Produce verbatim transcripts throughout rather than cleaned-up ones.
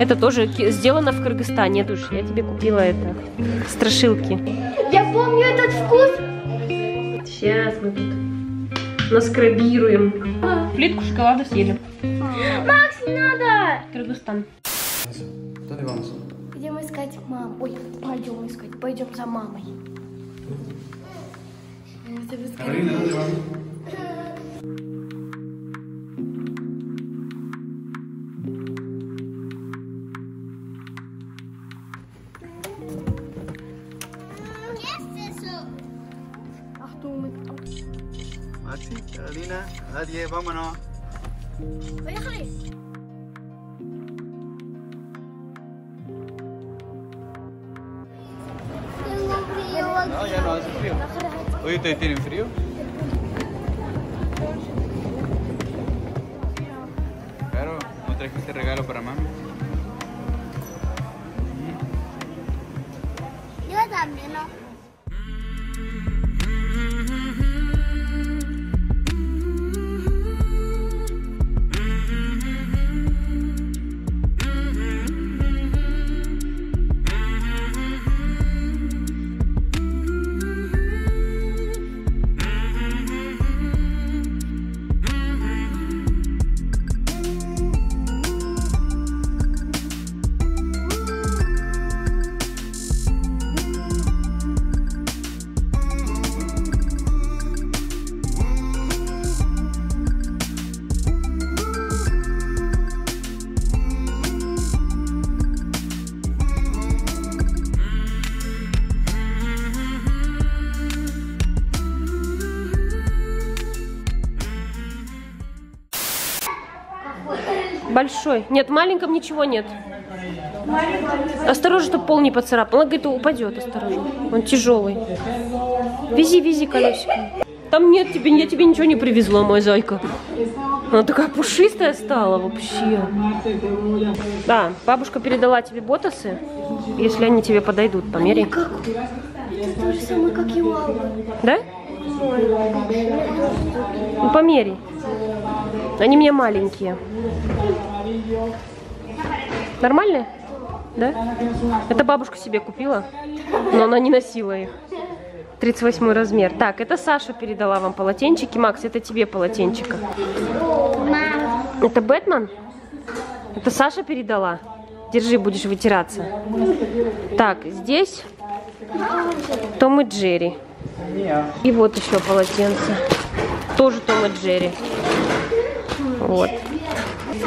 Это тоже сделано в Кыргызстане. Душ, я тебе купила это. Страшилки. Я помню этот вкус. Сейчас мы тут наскрабируем. Плитку шоколада съели. Макс, не надо! Кыргызстан. Пойдем искать маму. Ой, пойдем искать. Пойдем за мамой. Поехали! Большой. Нет, маленьком ничего нет. Осторожно, чтобы пол не поцарапал. Он говорит, упадет, осторожно. Он тяжелый. Вези, вези колесико. Там нет, тебе, я тебе ничего не привезла, моя зайка. Она такая пушистая стала вообще. Да, бабушка передала тебе ботасы. Если они тебе подойдут, померяй. Это то же самое, как и у Аллы. Да? Ну, померяй. Они мне маленькие. Нормальные? Да? Это бабушка себе купила, но она не носила их. тридцать восьмой размер. Так, это Саша передала вам полотенчики. Макс, это тебе полотенчика. Это Бэтмен? Это Саша передала? Держи, будешь вытираться. Так, здесь Том и Джерри. И вот еще полотенце. Тоже Том и Джерри. Вот.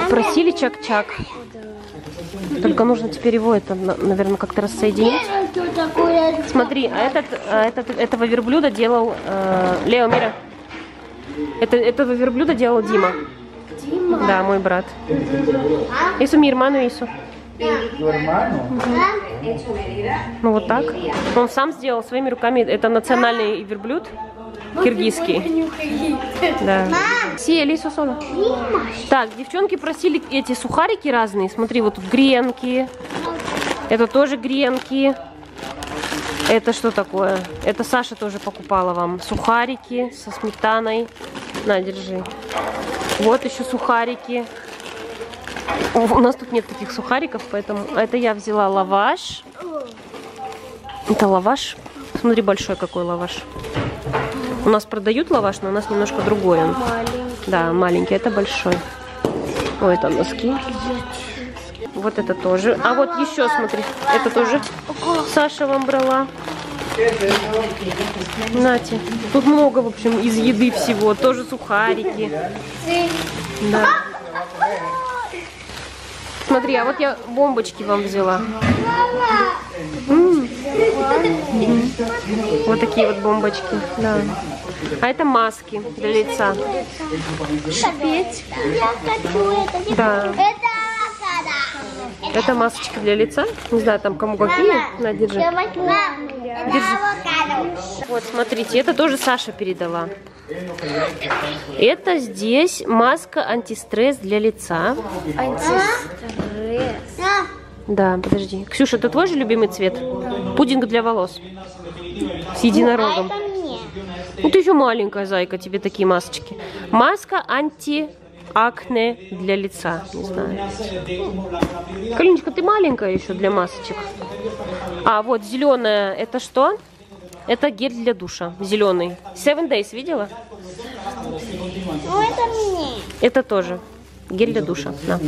Просили Чак-Чак. Только нужно теперь его, это, наверное, как-то рассоединить. Смотри, а этот, а этот, этого верблюда делал э, Лео Мира. Это, этого верблюда делал Дима. Дима? Да, мой брат. Ису Мирману Ису. Ну вот так. Он сам сделал своими руками. Это национальный верблюд. Киргизский. Да. Сели, сусона. Так, девчонки просили эти сухарики разные. Смотри, вот тут гренки. Это тоже гренки. Это что такое? Это Саша тоже покупала вам. Сухарики со сметаной. На, держи. Вот еще сухарики. О, у нас тут нет таких сухариков, поэтому... Это я взяла лаваш. Это лаваш. Смотри, большой какой лаваш. У нас продают лаваш, но у нас немножко другой он. Маленький. Да, маленький, это большой. Ой, это носки. Вот это тоже. А вот еще, смотри, это тоже Саша вам брала. Знаете, тут много, в общем, из еды всего. Тоже сухарики. Да. Смотри, а вот я бомбочки вам взяла. М-м. Вот такие вот бомбочки. Да. А это маски для лица. Шпеть. Да. Это масочки для лица. Не знаю, там кому какие. На, держи. Держи. Вот, смотрите, это тоже Саша передала. Это здесь маска антистресс для лица. Антистресс. Да, подожди. Ксюша, это твой же любимый цвет? Пудинг для волос. С единорогом. Ну ты еще маленькая, зайка, тебе такие масочки. Маска анти... акне для лица, не знаю. Калиночка, ты маленькая еще для масочек. А вот зеленая, это что? Это гель для душа, зеленый. Seven Days видела? Ну, это мне. Это тоже. Гель для душа. Да.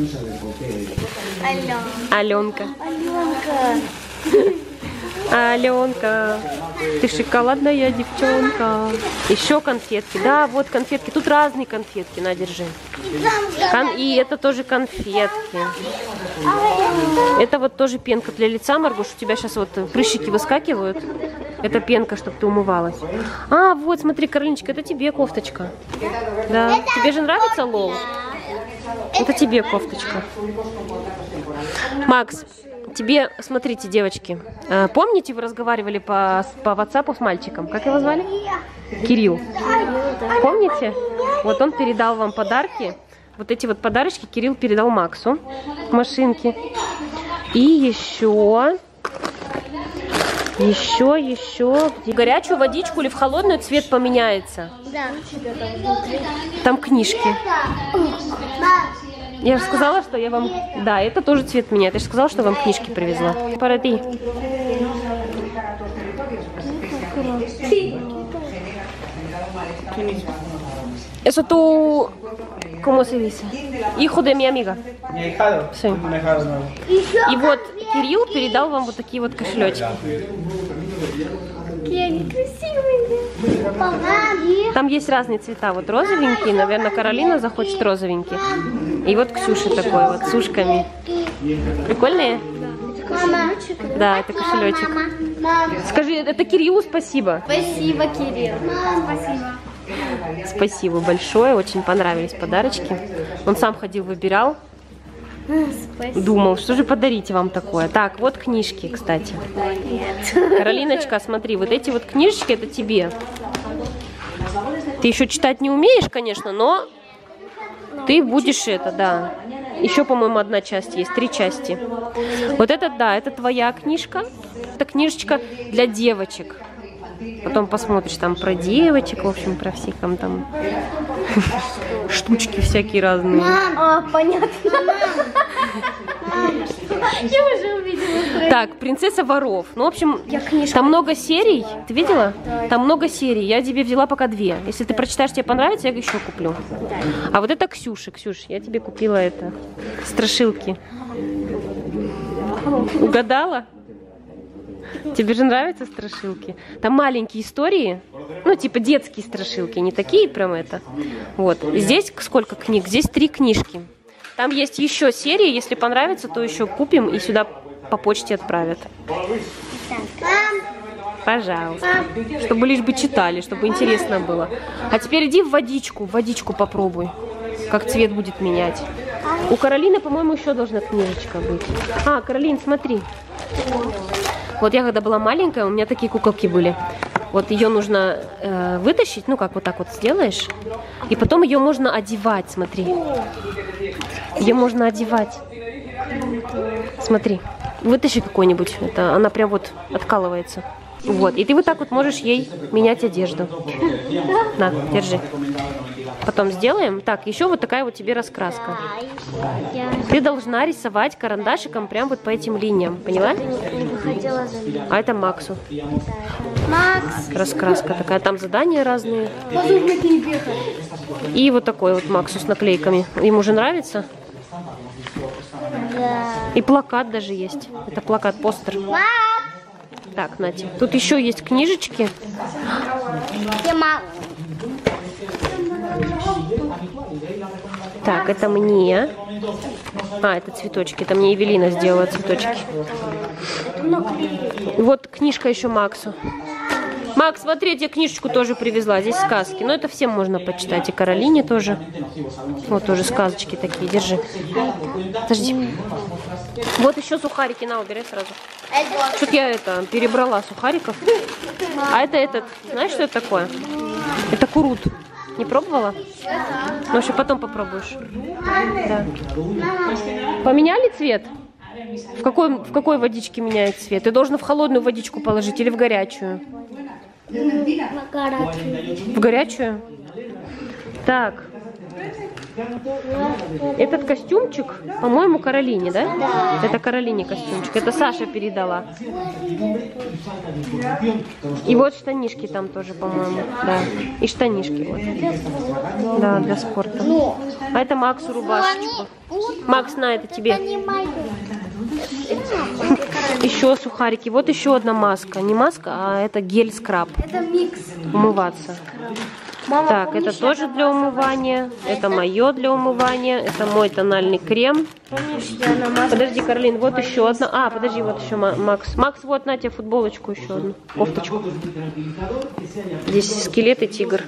Аленка. Аленка. Аленка, ты шоколадная девчонка. Еще конфетки. Да, вот конфетки. Тут разные конфетки. На, держи. Кон... И это тоже конфетки. Это вот тоже пенка для лица, Маргош. У тебя сейчас вот прыщики выскакивают. Это пенка, чтобы ты умывалась. А, вот, смотри, Каролиночка, это тебе кофточка. Да. Тебе же нравится лол? Это тебе кофточка. Макс, тебе, смотрите, девочки, помните, вы разговаривали по, по WhatsApp с мальчиком? Как его звали? Кирилл. Помните? Вот он передал вам подарки. Вот эти вот подарочки Кирилл передал Максу. Машинки. И еще... Еще, еще. В горячую водичку или в холодную цвет поменяется? Да. Там книжки. Я же сказала, что я вам... Да, это тоже цвет меняет. Я же сказала, что вам книжки привезла. Паради. Eso tú... ¿Cómo se dice? Hijo de mi amiga. И вот Кирилл передал вам вот такие вот кошелечки. Там есть разные цвета. Вот розовенький, наверное, Каролина захочет розовенький. И вот Ксюша такой вот, с ушками. Прикольные? Да, это кошелечек. Скажи, это Кириллу спасибо. Спасибо, Кирилл. Спасибо. Спасибо большое, очень понравились подарочки. Он сам ходил, выбирал. Спасибо. Думал, что же подарить вам такое. Так, вот книжки, кстати. Нет. Каролиночка, смотри, вот эти вот книжечки, это тебе. Ты еще читать не умеешь, конечно, но ты будешь это, да. Еще, по-моему, одна часть есть, три части. Вот это, да, это твоя книжка. Это книжечка для девочек. Потом посмотришь там про девочек, в общем, про всех там, там штучки всякие разные. А, понятно. Я уже увидела. Так, принцесса воров. Ну, в общем, там много серий. Ты видела? Там много серий. Я тебе взяла пока две. Если ты прочитаешь, тебе понравится, я еще куплю. А вот это Ксюша. Ксюш, я тебе купила это. Страшилки. Угадала? Тебе же нравятся страшилки? Там маленькие истории, ну, типа детские страшилки, не такие прям это. Вот. Здесь сколько книг? Здесь три книжки. Там есть еще серии, если понравится, то еще купим и сюда по почте отправят. Пожалуйста. Чтобы лишь бы читали, чтобы интересно было. А теперь иди в водичку, в водичку попробуй, как цвет будет менять. У Каролины, по-моему, еще должна книжечка быть. А, Каролин, смотри. Вот я когда была маленькая, у меня такие куколки были. Вот ее нужно э, вытащить, ну как вот так вот сделаешь, и потом ее можно одевать, смотри. Ее можно одевать. Смотри, вытащи какой-нибудь, это она прям вот откалывается. Вот, и ты вот так вот можешь ей менять одежду. На, держи. Потом сделаем. Так, еще вот такая вот тебе раскраска. Ты должна рисовать карандашиком прям вот по этим линиям, поняла? А это Максу. Макс. Раскраска такая, там задания разные. И вот такой вот Максу с наклейками. Ему же нравится? И плакат даже есть. Это плакат-постер. Так, Натя, тут еще есть книжечки. Так, это мне. А, это цветочки. Это мне Евелина сделала цветочки. Вот книжка еще Максу. Макс, смотри, я тебе книжечку тоже привезла. Здесь сказки. Но это всем можно почитать. И Каролине тоже. Вот тоже сказочки такие. Держи. Подожди. Вот еще сухарики. На, убирай сразу. Что-то я это перебрала сухариков. А это этот. Знаешь, что это такое? Это курут. Не пробовала? Ну, вообще потом попробуешь. Да. Поменяли цвет? В какой, в какой водичке меняет цвет? Ты должен в холодную водичку положить или в горячую? В горячую. В горячую? Так, Этот костюмчик, по-моему, Каролине, да? Да. Это Каролине костюмчик. Это Саша передала. И вот штанишки там тоже, по-моему. Да. И штанишки вот. Да, для спорта. А это Максу рубашечку. Макс, на, это тебе. Еще сухарики. Вот еще одна маска. Не маска, а это гель-скраб. Это микс. Умываться. Мама, так, помнишь, это тоже для умывания, это, это мое для умывания, это мой тональный крем. Помнишь, подожди, Каролин, вот еще одна. А, подожди, вот еще Макс. Макс, вот на тебе футболочку еще одну, кофточку. Здесь скелет и тигр.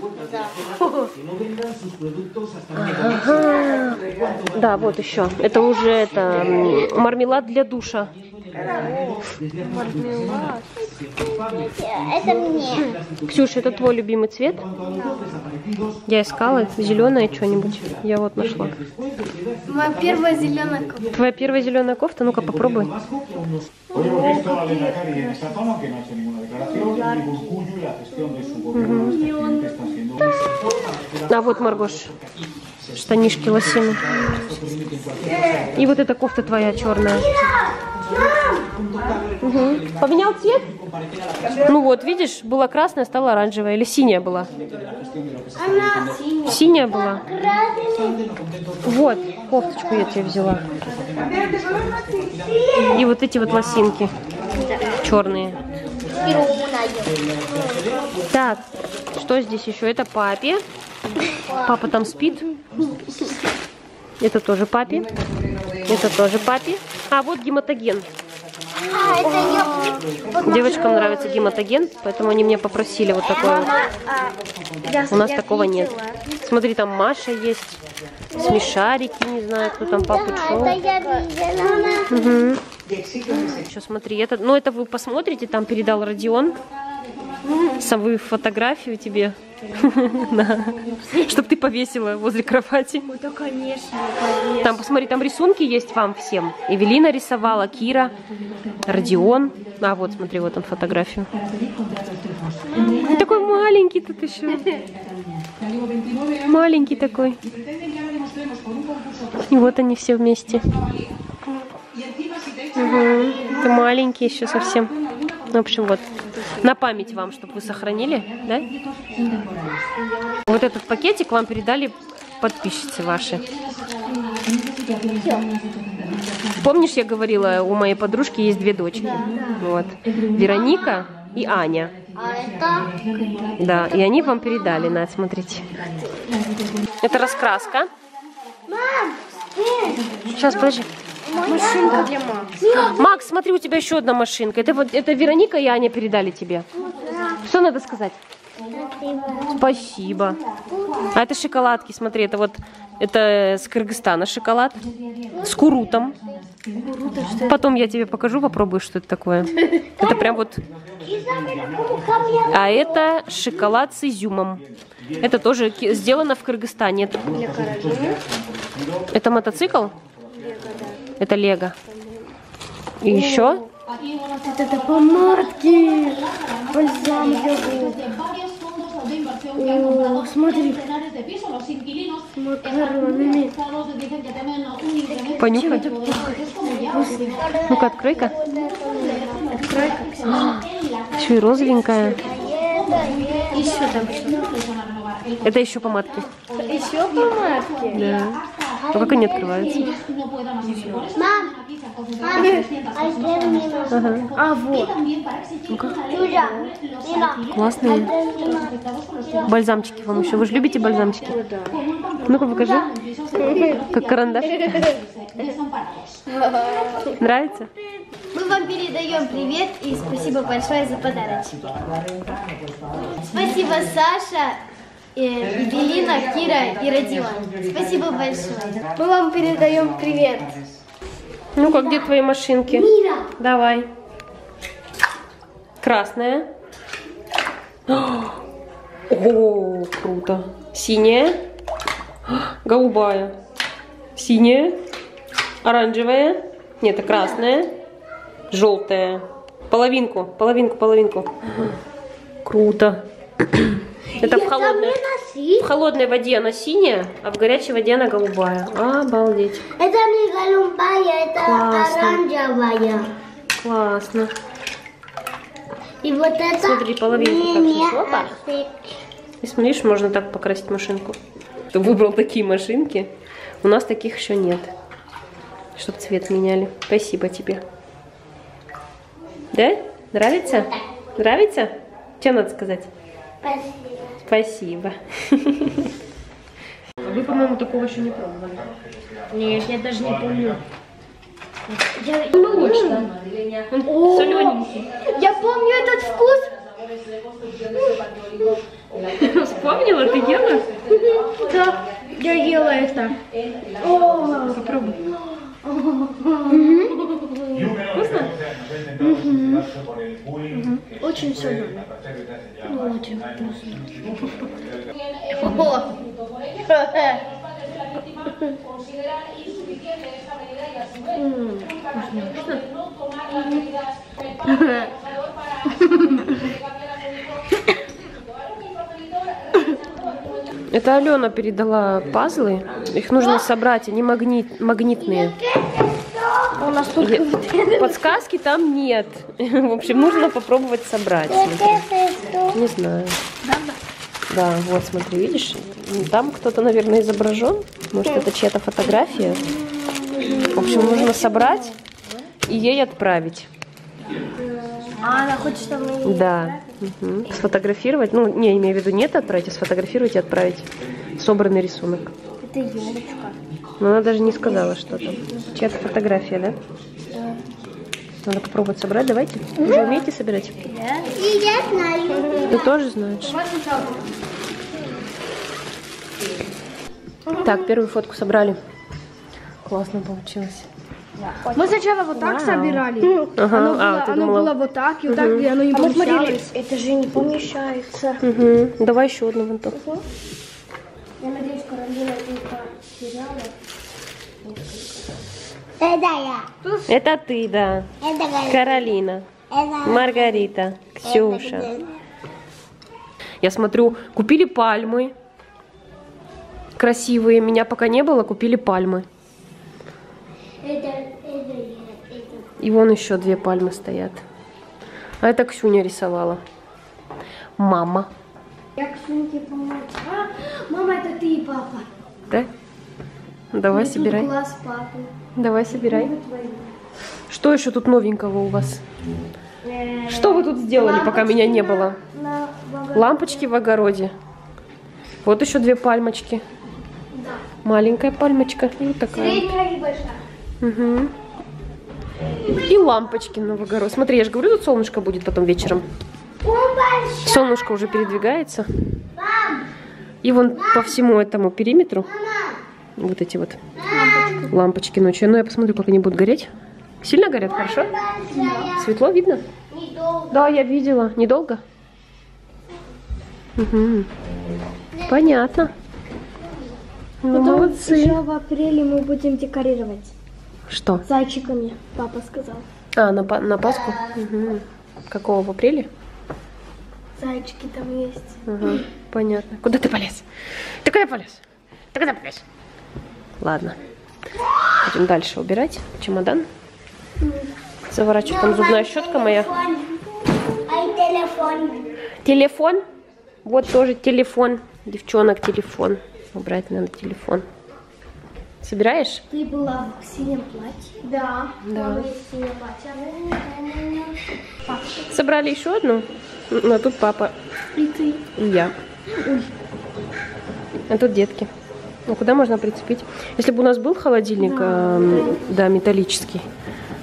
Ага. Да, вот еще. Это уже это мармелад для душа. Мармелад. Это мне. Ксюша, это твой любимый цвет? Я искала зеленое что-нибудь. Я вот нашла. Моя первая зеленая кофта. Твоя первая зеленая кофта? Ну-ка, попробуй. Угу. А вот, Маргош, штанишки лосины. И вот эта кофта твоя черная. Угу. Поменял цвет? Ну вот, видишь, была красная, стала оранжевая. Или синяя была? Она... Синяя была? Вот, кофточку я тебе взяла. И вот эти вот лосинки черные. Так, что здесь еще? Это папе. Папа там спит. Это тоже папе. Это тоже папе. А, вот гематоген. А, это я... Девочкам нравится гематоген, поэтому они меня попросили вот такое. Мама, вот. Я, У нас такого видела. Нет. Смотри, там Маша есть, Смешарики, не знаю, кто там, папа Чо. Угу. Еще смотри, это, ну это вы посмотрите, там передал Родион. Самую фотографию тебе, чтобы ты повесила возле кровати. Да, конечно. Там, посмотри, там рисунки есть вам всем. Евелина рисовала, Кира, Родион. А вот, смотри, вот он фотографию. Такой маленький тут еще. Маленький такой. И вот они все вместе. Ты маленький еще совсем. В общем, вот. На память вам, чтобы вы сохранили, да? Да. Вот этот пакетик вам передали подписчицы ваши. Помнишь, я говорила, у моей подружки есть две дочки. Вот. Вероника и Аня. А это? Да, и они вам передали, на, смотрите. Это раскраска. Сейчас, подожди. Машинка для Макса. Макс, смотри, у тебя еще одна машинка. Это вот это Вероника и Аня передали тебе. Что надо сказать? Спасибо. А это шоколадки, смотри, это вот это с Кыргызстана шоколад с курутом. Потом я тебе покажу, попробую, что это такое. Это прям вот. А это шоколад с изюмом. Это тоже сделано в Кыргызстане. Это мотоцикл? Это лего. И еще. Это помадки. Бальзам для губ. О, смотри. С макаронами. Понюхай. Ну-ка, открой-ка. Открой-ка. А, еще и розовенькая. Еще там. Это еще помадки. Еще помадки? Да. А как они открываются? Мам! Ага. А, вот. Ну-ка. Классные. Бальзамчики вам еще. Вы же любите бальзамчики? Ну-ка, покажи. Как карандаш. Нравится? Мы вам передаем привет и спасибо большое за подарочки. Спасибо, Саша. Евелина, Кира и Родион. Спасибо большое. Мы вам передаем привет. Ну-ка, где твои машинки? Мира. Давай. Красная. О, круто. Синяя. Голубая. Синяя. Оранжевая. Нет, это красная. Желтая. Половинку, половинку, половинку. Круто. Это в холодное. В холодной воде она синяя, а в горячей воде она голубая. Обалдеть. Это не голубая, это классно. Оранжевая. Классно. И вот это... Смотри, половинку не так пришло. И смотришь, можно так покрасить машинку. Ты выбрал такие машинки. У нас таких еще нет. Чтоб цвет меняли. Спасибо тебе. Да? Нравится? Да. Нравится? Что надо сказать? Спасибо. Спасибо. Вы, по-моему, такого еще не пробовали. Нет, я даже не помню. Я... О, солененький. Я помню этот вкус. Вспомнила? Ты ела? Да, я ела это. О, попробуй. Вкусно? Очень соленый. Очень вкусно. Это Алена передала пазлы. Их нужно собрать, они магнит, магнитные. У нас тут подсказки там нет. В общем, нужно попробовать собрать. Смотри. Не знаю. Да, вот, смотри, видишь? Там кто-то, наверное, изображен. Может, это чья-то фотография. В общем, нужно собрать и ей отправить. А, она хочет, чтобы ей да. Угу. Сфотографировать. Ну, не, имею в виду, нет, отправить, а сфотографировать и отправить собранный рисунок. Это елочка. Но она даже не сказала, что там. Чья-то фотография, да? Да. Надо попробовать собрать, давайте. Вы же умеете собирать? Да. И я знаю. Ты тоже знаешь. Так, первую фотку собрали. Классно получилось. Мы сначала вот так собирали. Ага. Оно, а, было, оно было вот так, и вот угу. так, и оно не помещалось. Это же не помещается. Угу. Давай еще одну вон так. Угу. Я надеюсь, Каролина это я. Это ты, да. Это Каролина. Это Маргарита. Это Ксюша. Это я смотрю, купили пальмы. Красивые. Меня пока не было, купили пальмы. И вон еще две пальмы стоят. А это Ксюня рисовала. Мама. Я Ксюньке помочь. А, мама, это ты и папа. Да? Давай мне собирай. Класс, папа. Давай собирай. Что еще тут новенького у вас? Э-э-э. Что вы тут сделали, лампочки пока меня не было? На, на, в Лампочки в огороде. Вот еще две пальмочки. Да. Маленькая пальмочка. И вот такая. Средняя и большая. Угу. И лампочки на огород. Смотри, я же говорю, тут солнышко будет потом вечером. Солнышко уже передвигается. И вон по всему этому периметру вот эти вот лампочки ночью. Ну, я посмотрю, как они будут гореть. Сильно горят, хорошо? Да. Светло видно? Недолго. Да, я видела. Недолго? Угу. Понятно. Ну, молодцы. Еще в апреле мы будем декорировать. Что? Зайчиками, папа сказал. А, на, на Пасху? Угу. Какого, в апреле? Зайчики там есть. Ага, понятно. Куда ты полез? Ты куда полез? Ты куда полез? Ладно. Будем дальше убирать чемодан. Заворачиваю. Там зубная щетка моя. Телефон. Телефон? Вот тоже телефон. Девчонок, телефон. Убрать надо телефон. Собираешь? Ты была в синем платье? Да. Да. Собрали еще одну? Ну, а тут папа. И ты. И я. Ой. А тут детки. Ну, куда можно прицепить? Если бы у нас был холодильник, да, э да металлический.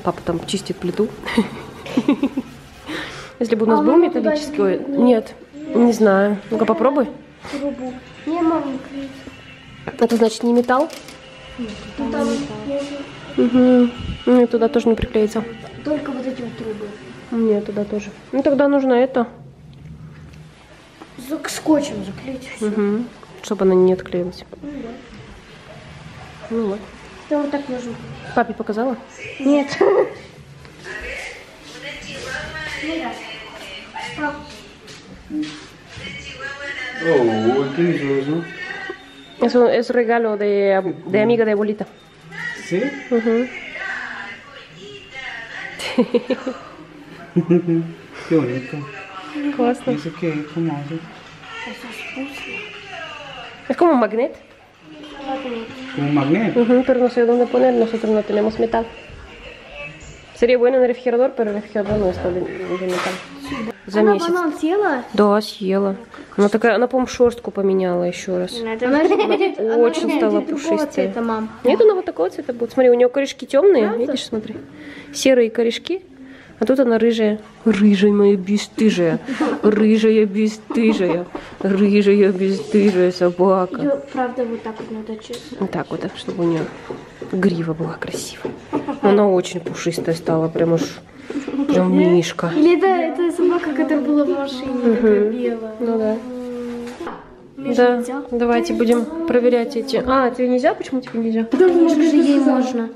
Папа там чистит плиту. Если бы у нас был металлический... Нет, не знаю. Ну-ка, попробуй. Трубу. Не, мам, это значит не металл? Ну, там угу. Ну, туда тоже не приклеится. Только вот эти вот трубы. Нет, туда тоже. Ну, тогда нужно это. Зак скотчем заклеить все. Угу. Чтобы она не отклеилась. Ну, да. Ну вот. Да, вот так нужно. Папе показала? Нет. Oh, ¿qué es eso? Eso es regalo de, de amiga de abuelita. ¿Sí? Uh-huh. Qué bonito. Классно. Eso que es como eso. Eso es puzzle. Es como un magnet. Como un magnet. Uh-huh, pero no sé dónde poner. Nosotros no tenemos metal. Sería bueno en el refrigerador, pero el refrigerador no está de, de metal. За она месяц. Банан съела? Да, съела. Она такая, она, по-моему, шерстку поменяла еще раз. Она, она, она очень она, стала пушистая. Нет, она вот такого цвета будет. Смотри, у нее корешки темные, правда? Видишь, смотри. Серые корешки, а тут она рыжая. Рыжая моя бесстыжая. Рыжая бесстыжая. Рыжая бесстыжая собака. Ее, правда, вот так вот надо чесать. Вот так вот, чтобы у нее грива была красивая. Она очень пушистая стала, прям уж... Прям мишка. Или это, это собака, которая была в машине, такая белая. Ну да. Да, давайте будем проверять эти. А, тебе нельзя? Почему тебе нельзя? Потому что ей можно.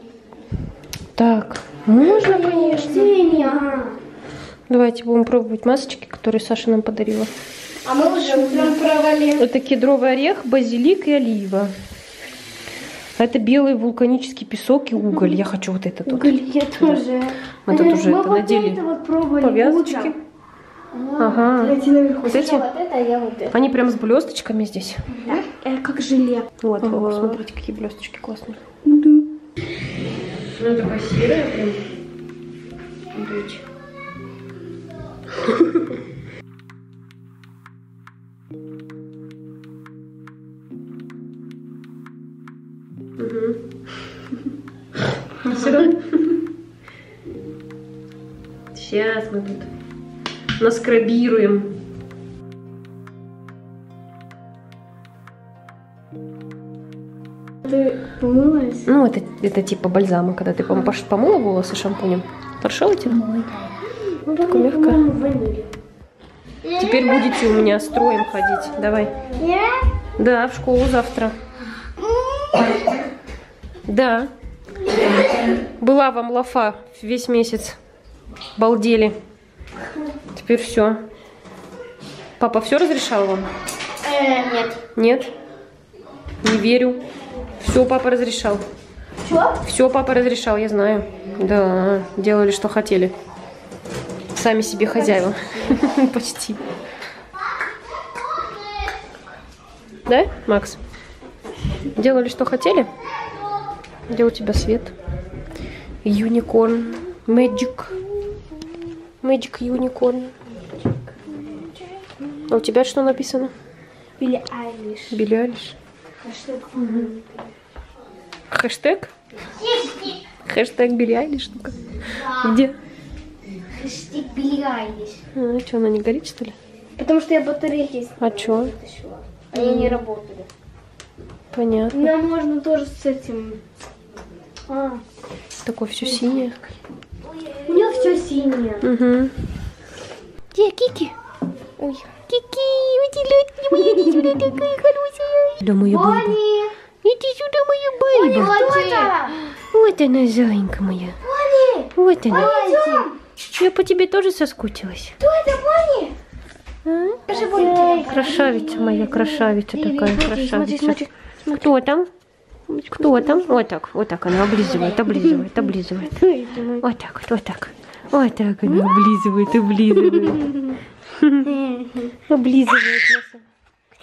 Так, можно, конечно. Давайте будем пробовать масочки, которые Саша нам подарила. А мы уже прям провалили. Это кедровый орех, базилик и олива. Это белый вулканический песок и уголь. Я хочу вот этот. Уголь вот. Я тоже. Мы тут уже это надели. Вот повязочки. Ага. Вот эти? Вот это, я вот это. Они прям с блесточками здесь. Да. Э, как желе. Вот, ага. Смотрите, какие блесточки классные. Да. Она такая серая прям. Сейчас мы тут наскрабируем. Ты помылась? Ну, это, это типа бальзама, когда ты пом помыла волосы шампунем. Хорошо у тебя? Ну, так мягко. Теперь будете у меня с троем ходить. Давай. Да, в школу завтра. Да. Была вам лафа весь месяц. Балдели. Теперь все. Папа все разрешал вам? Э, нет. Нет? Не верю. Все папа разрешал. Что? Все папа разрешал, я знаю. Да, делали, что хотели. Сами себе хозяева. Почти. Да, Макс? Делали, что хотели? Где у тебя свет? Юникорн. Мэджик. Мэджик Юникорн. А у тебя что написано? Билли Айлиш. Билли Айлиш. Хэштег. Угу. Хэштег? Хэштег Билли Айлиш. Ну-ка. Да. Где? Хэштег Билли Айлиш. А что, она не горит, что ли? Потому что я батарейки. А что? Они не работали. Понятно. Нам можно тоже с этим. А. Такое все синее. У нее все синее. Угу. Где Кики? Ой. Кики, иди сюда, такая хорошая. Да, моя баба. Иди сюда, моя баба. Вот она, зайка моя. Вот она. Я по тебе тоже соскучилась. Кто это, Боли? А? Красавица моя, красавица такая, красавица. Кто там? Кто там? Вот так, вот так она облизывает, облизывает, облизывает. Вот так, вот так. Вот так она облизывает, облизывает. Облизывает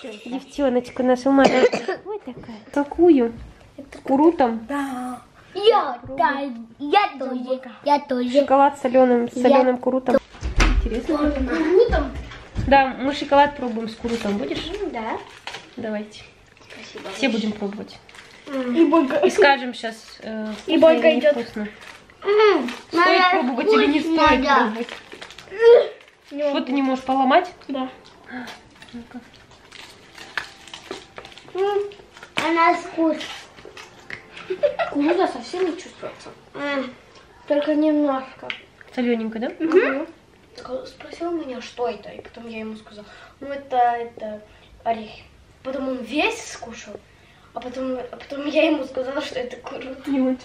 нас. Девчоночка нашу маленькую. Вот такая. Какую? Куру там? Да. Я тоже, я тоже. Шоколад с соленым, с соленым курутом. Интересно. Курутом? Да, мы шоколад пробуем с курутом. Будешь? Да. Давайте. Спасибо. Все будем пробовать. И, Бога... и скажем сейчас, э, и Бога идет. Вкусно. Стоит пробовать или не стоит пробовать? Что ты не можешь поломать? Да. Она вкус. Куруза совсем не чувствуется. Только немножко. Солененько, да? Угу. Спросил меня, что это, и потом я ему сказала, ну это, это орехи. Потом он весь скушал. А потом, а потом я ему сказала, что это круто. Не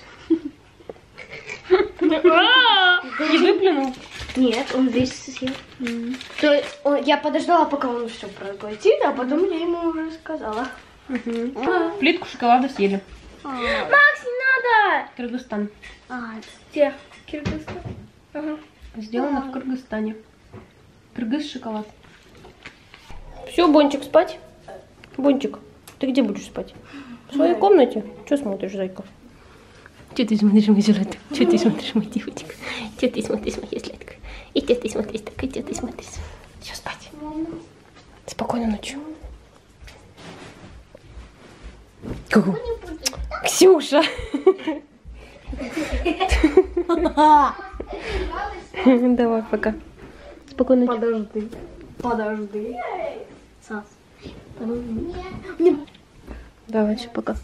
выплюнул. Нет, он весь съел. Mm. То есть он, я подождала, пока он все проглотит, а потом я ему уже сказала. Uh -huh. Uh -huh. Плитку шоколада съели. Uh -huh. Макс, не надо! Кыргызстан. А, где? Кыргызстан. Uh -huh. Сделано uh -huh. в Кыргызстане. Кыргыз шоколад. Все, Бончик, спать. Бончик, ты где будешь спать? В своей комнате? Че смотришь, зайка? Че ты смотришь, мой золотой? Че ты смотришь, мой девочек? Че ты смотришь, моя сладкая? И че ты смотришь, так и че ты смотришь? Все, спать. Спокойной ночи. Ку-ку. Ксюша! Давай, пока. Спокойной ночи. Подожди. Подожди. Сас. Подожди. Давай, все, пока.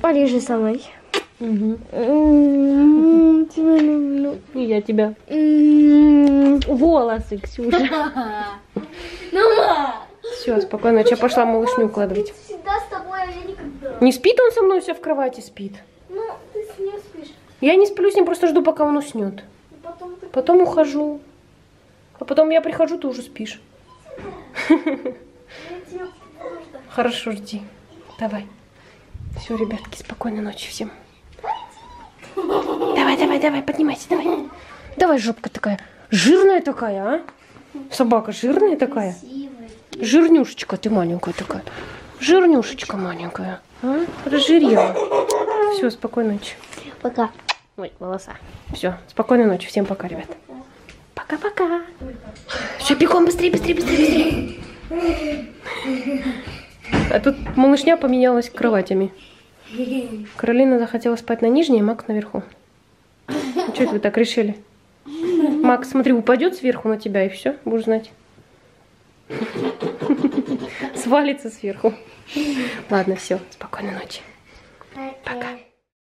Полежи со мной. Угу. Тебя люблю. И я тебя. Волосы, Ксюша. Все, спокойной ночи. Я пошла малышню укладывать. Не спит он со мной, все в кровати спит. Ну, ты с ним спишь. Я не сплю с ним, просто жду, пока он уснет. Потом, ты... потом ухожу. А потом я прихожу, ты уже спишь. Хорошо, жди. Давай. Все, ребятки, спокойной ночи всем. Давай, давай, давай, поднимайся, давай. Давай, жопка такая. Жирная такая, а? Собака жирная такая. Жирнюшечка ты маленькая такая. Жирнюшечка маленькая. А? Разжирела. Все, спокойной ночи. Пока. Ой, волоса. Все, спокойной ночи. Всем пока, ребят. Пока-пока. Все, бегом, быстрее, быстрее, быстрее. А тут малышня поменялась кроватями. Каролина захотела спать на нижней, Макс наверху. Ну, что это вы так решили? Макс, смотри, упадет сверху на тебя и все, будешь знать. Свалится сверху. Ладно, все, спокойной ночи. Пока.